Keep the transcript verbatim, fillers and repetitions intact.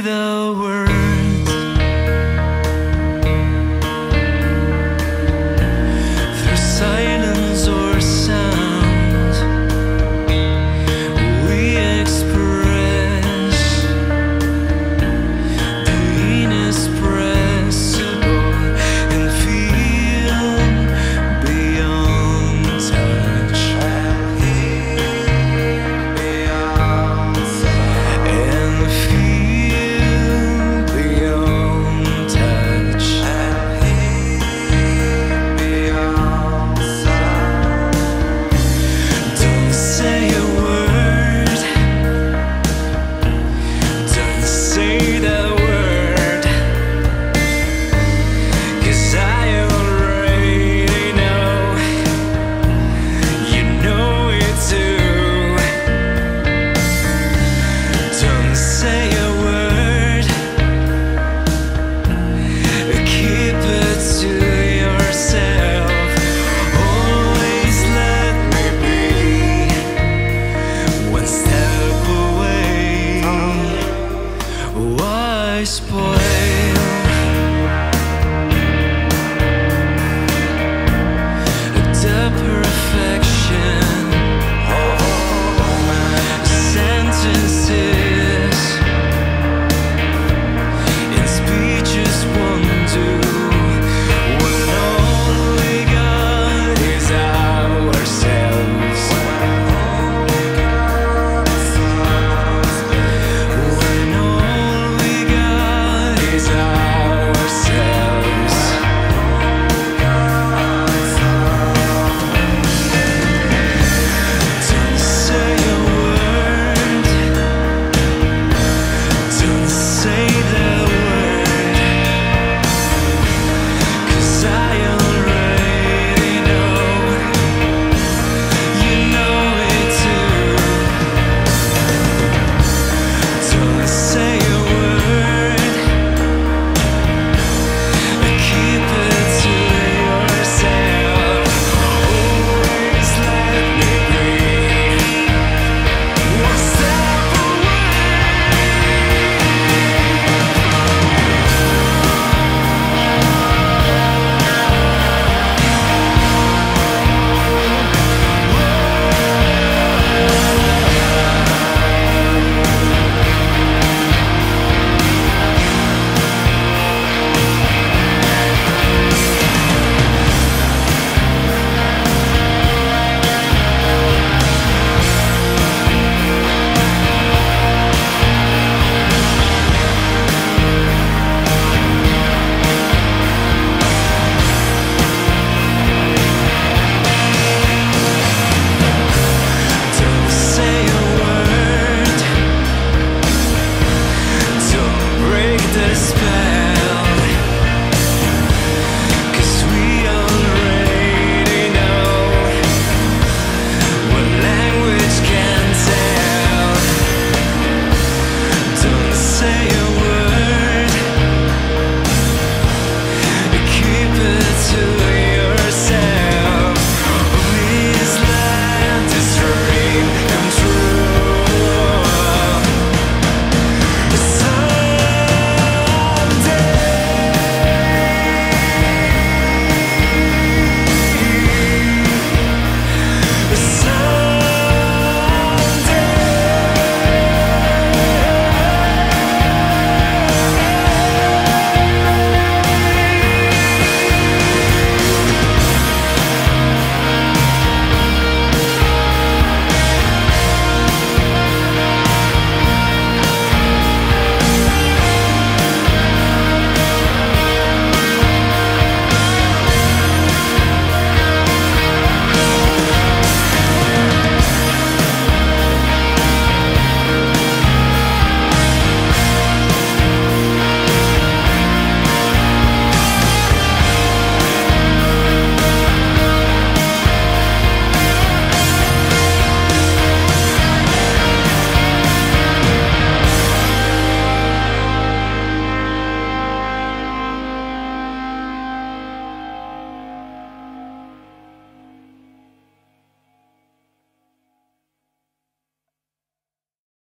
the world.